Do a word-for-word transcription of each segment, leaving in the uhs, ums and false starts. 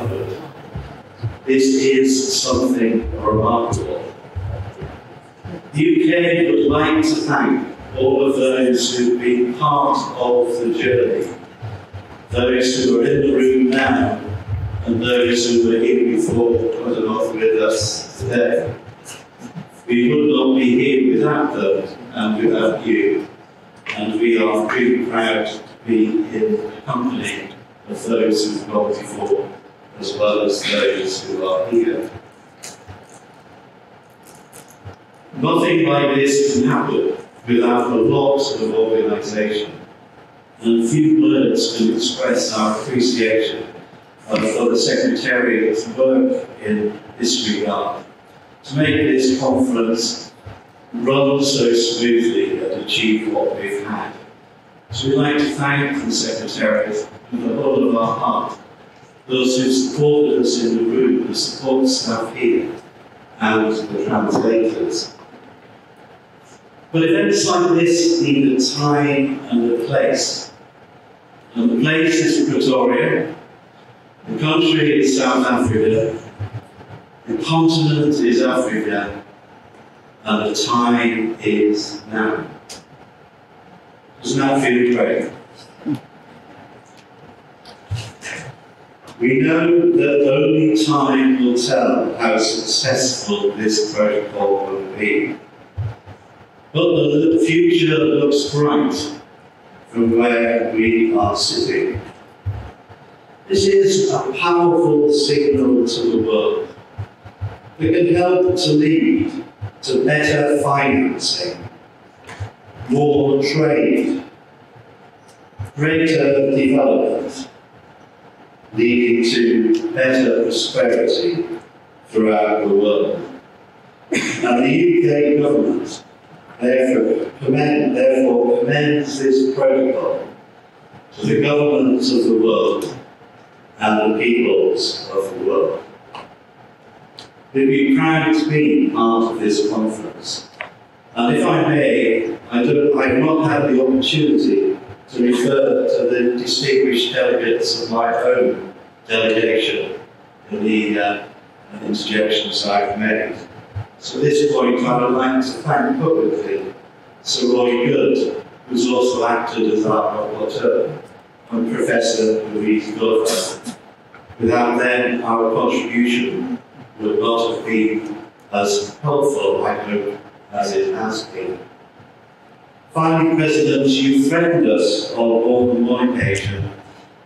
covered. This is something remarkable. The U K would like to thank all of those who've been part of the journey, those who are in the room now, and those who were here before and are not with us today. We would not be here without them and without you, and we are really proud to be in the company of those who've gone before, as well as those who are here. Nothing like this can happen without a lot of organisation, and few words can express our appreciation for the Secretariat's work in this regard to make this conference run so smoothly and achieve what we've had. So we'd like to thank the Secretariat with the whole of our heart, those who supported us in the room, the support staff here, and the translators. But events like this need a time and a place. And the place is Pretoria, the country is South Africa, the continent is Africa, and the time is now. Doesn't that feel great? We know that only time will tell how successful this protocol will be. But the future looks bright from where we are sitting. This is a powerful signal to the world that can help to lead to better financing, more trade, greater development, leading to better prosperity throughout the world. And the U K government therefore commend, therefore commends this protocol to the governments of the world and the peoples of the world. We'd be proud to be part of this conference. And if I may, I don't, I've not had the opportunity to refer to the distinguished delegates of my own delegation in the uh, interjections I've made. So at this point, I would like to thank publicly Sir Roy Good, who's also acted as our rapporteur, and Professor Louise Goddard. Without them, our contribution would not have been as helpful, I hope, as it has been. Finally, President, you threatened us on more than one occasion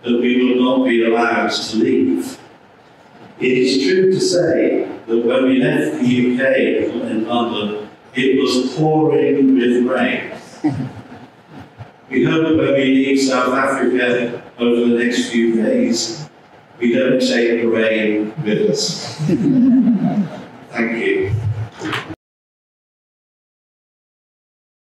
that we would not be allowed to leave. It is true to say that when we left the U K in London, it was pouring with rain. We hope that when we leave South Africa over the next few days, we don't take the rain with us. Thank you.